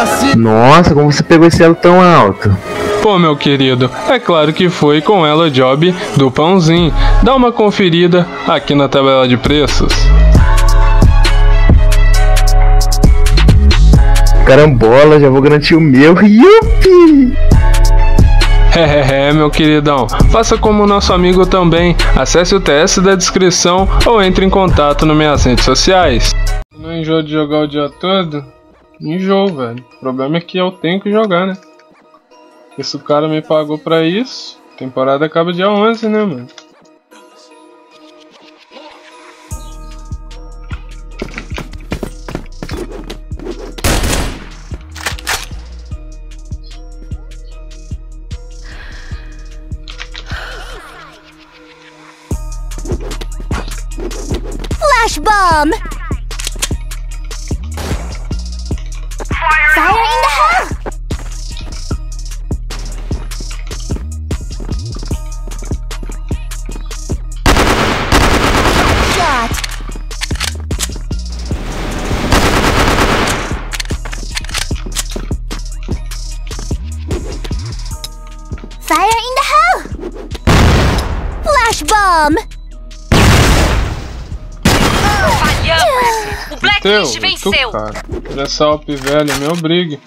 assim. Nossa, como você pegou esse elo tão alto? Pô, meu querido, é claro que foi com ela job do Pãozinho. Dá uma conferida aqui na tabela de preços. Carambola, já vou garantir o meu. Yupi! É, meu queridão, faça como o nosso amigo também, acesse o TS da descrição ou entre em contato nas minhas redes sociais. Não enjoo de jogar o dia todo? Enjoo, velho. O problema é que eu tenho que jogar, né? Esse cara me pagou pra isso, a temporada acaba dia 11, né, mano? Bomb. Fire in the hole. Shot. Fire in the hole. Flash bomb. O Blacklist venceu! Essa op velha, me obrigue.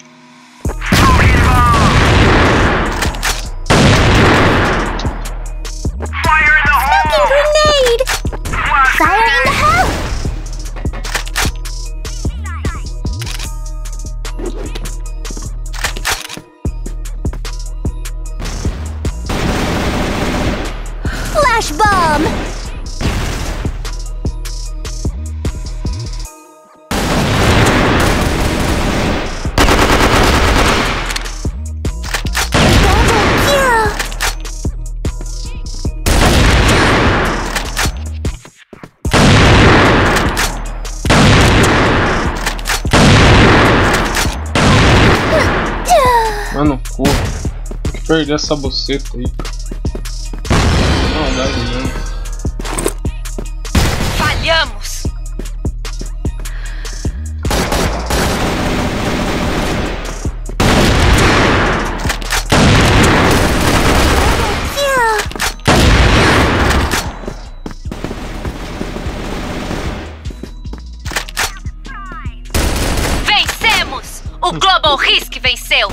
Mano, porra, tem que perder essa buceta aí. Não dá mesmo. Falhamos! Vencemos! O Global Risk venceu!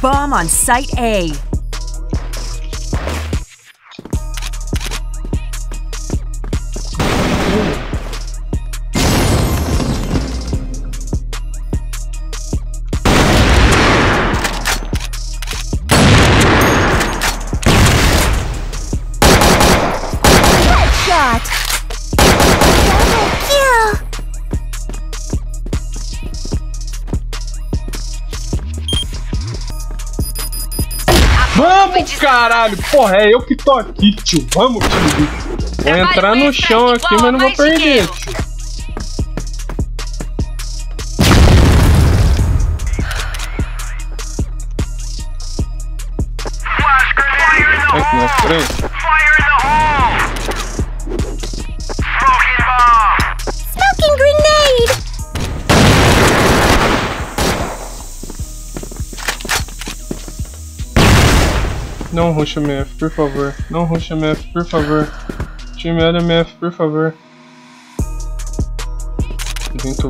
Bomb on site A. Vamos, caralho! Porra, é eu que tô aqui, tio. Vamos, tio. Vou entrar no chão aqui, mas não vou perder, tio. Aqui na frente. Não rusha MF, por favor. Não rusha MF, por favor. Time LMF, por favor. Dentro.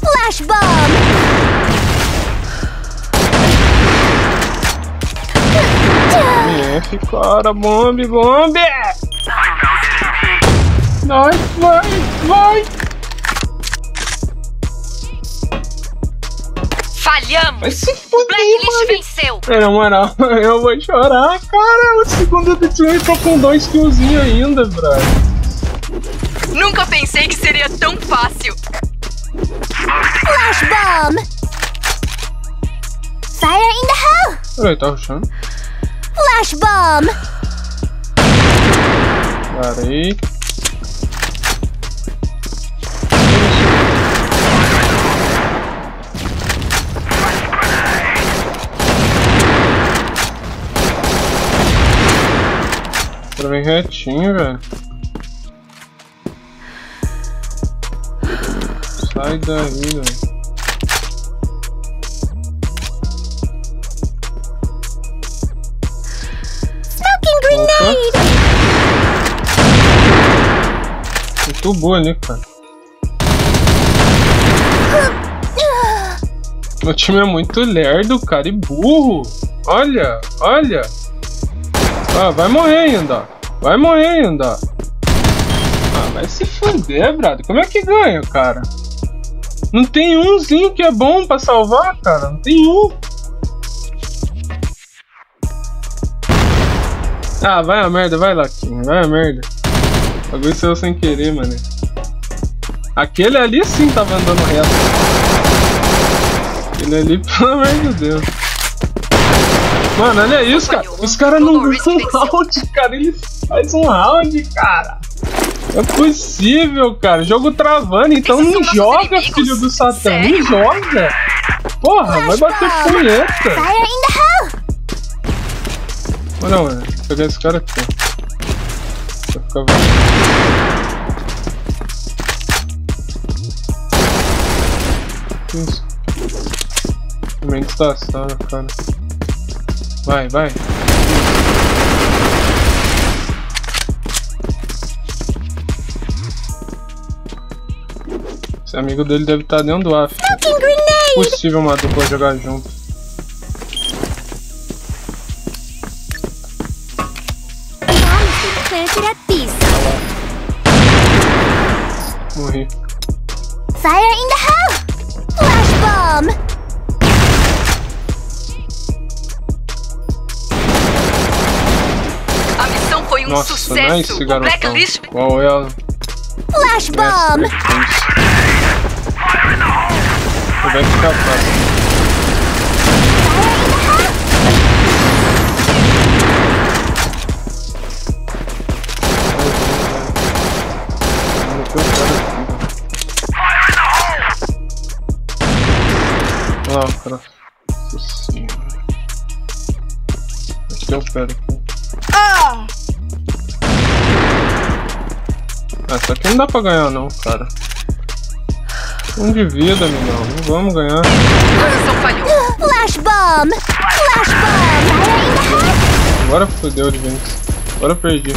Flash bomb. Cara, bombe, bombe! Vai, vai, vai! Falhamos! O Blacklist venceu! Na moral, eu vou chorar, cara! O segundo time tá com 2 killzinhos ainda, brother! Nunca pensei que seria tão fácil! Flash bomb! Fire in the hole! Peraí, tá rushando? Flash bomb! Parei! Pra bem retinho, velho. Sai daí, velho. Smoking grenade! Muito boa ali, cara. Meu time é muito lerdo, cara, e burro. Olha, olha. Ah, vai morrer ainda. Vai morrer ainda. Ah, vai se fuder, Brado. Como é que ganha, cara? Não tem umzinho que é bom pra salvar, cara. Não tem um. Ah, vai a merda. Vai, Laquinha. Vai a merda. Agora saiu sem querer, mano. Aquele ali sim tava andando reto. Aquele ali, pelo amor de Deus. Mano, olha isso, cara. Os caras não ganham um round, cara. Eles fazem um round, cara. É possível, cara. Jogo travando, então não joga, filho do Satã. Não joga. Porra, vai bater punheta. Olha, mano. Vou pegar esse cara aqui. Vai ficar vendo. Também distanciado, cara. Vai, vai. Esse amigo dele deve estar dentro do AF. Impossível uma dupla jogar junto. Morri. Fire in the hole! Flash bomb! Nossa, sucesso. Nice, garotão. Blacklist. Qual é ela? Flash bomb. Vai ficar fácil. Olha cara. Nossa senhora. Acho que eu pego. Ah! Essa aqui não dá pra ganhar não, cara. Um de vida, amigão. Não vamos ganhar. Flash bomb! Flash bomb! Agora fodeu de vez. Agora eu perdi.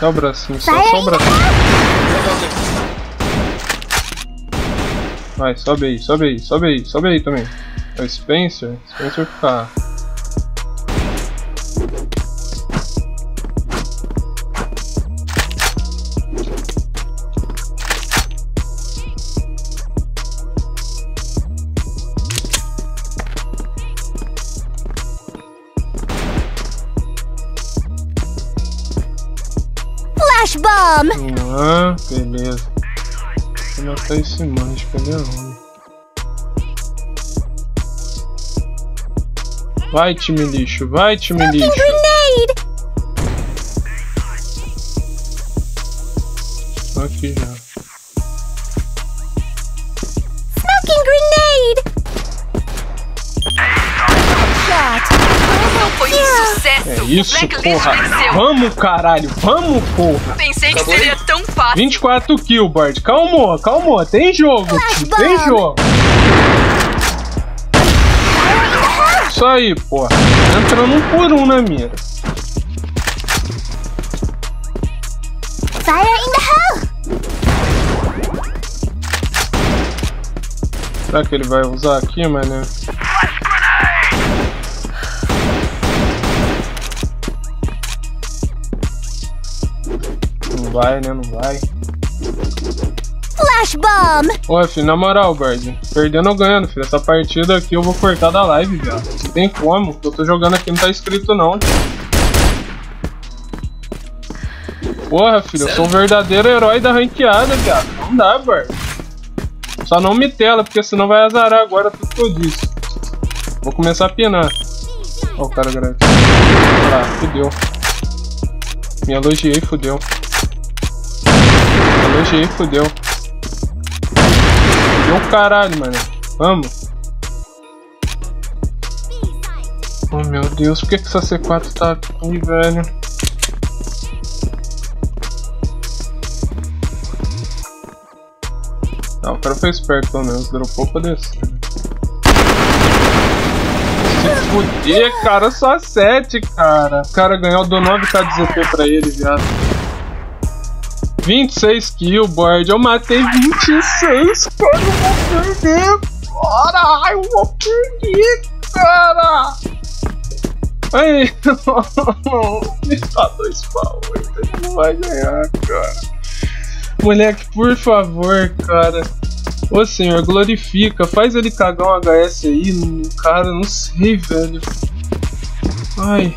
Dá o bracinho, só o bracinho. Vai, sobe aí, sobe aí, sobe aí, sobe aí também. É o Spencer? Spencer ficar. Flash bomb! Ah, beleza. Vou matar esse manche, cadê onde? Vai, time lixo, vai, time lixo. Aqui já. Smoking grenade. É isso, porra. Vamos, caralho, vamos, porra. Pensei que seria tão fácil. 24 kill, Bard. Calma, calma, tem jogo, tio, tem jogo. Isso aí, porra. Entrando um por um na mira. Fire in the hole! Será que ele vai usar aqui, mano? vai, né? Não vai. Flash bomb! Ô, filho, na moral, Bard, perdendo ou ganhando, filho, essa partida aqui eu vou cortar da live, velho. Não tem como, eu tô jogando aqui, não tá inscrito não. Porra, filho, eu sou um verdadeiro herói da ranqueada, cara. Não dá, Bard. Só não me tela, porque senão vai azarar agora tudo que eu disse. Vou começar a pinar. Ó, o cara grande. Ah, fudeu. Me elogiei, fudeu. Me elogiei, fudeu. Fudeu o caralho, mano. Vamos. Oh, meu Deus, por que essa C4 tá aqui, velho? Ah, o cara foi esperto pelo menos, dropou pra descer. Se fuder, cara, só 7, cara. O cara ganhou, deu 9k de ZP pra ele, viado. 26 kill, Bard. Eu matei 26, cara. Eu vou perder, cara. Eu vou perder, cara. Aí, me dá 2 pau. Ele não vai ganhar, cara. Moleque, por favor, cara. Ô senhor, glorifica. Faz ele cagar um HS aí, cara, não sei, velho. Ai.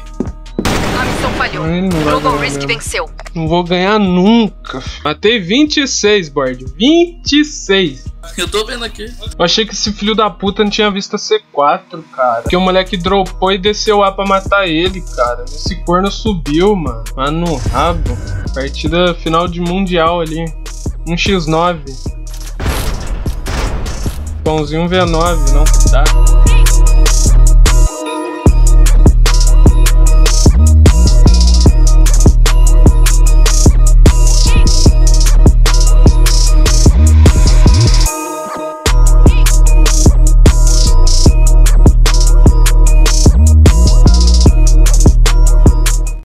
A missão falhou. Global Risk venceu. Não vou ganhar nunca. Matei 26, Bard. 26. Eu tô vendo aqui. Eu achei que esse filho da puta não tinha visto a C4, cara. Porque o moleque dropou e desceu A pra matar ele, cara. Esse corno subiu, mano. Mas no rabo. Partida final de mundial ali. 1x9. Pãozinho V9, não dá.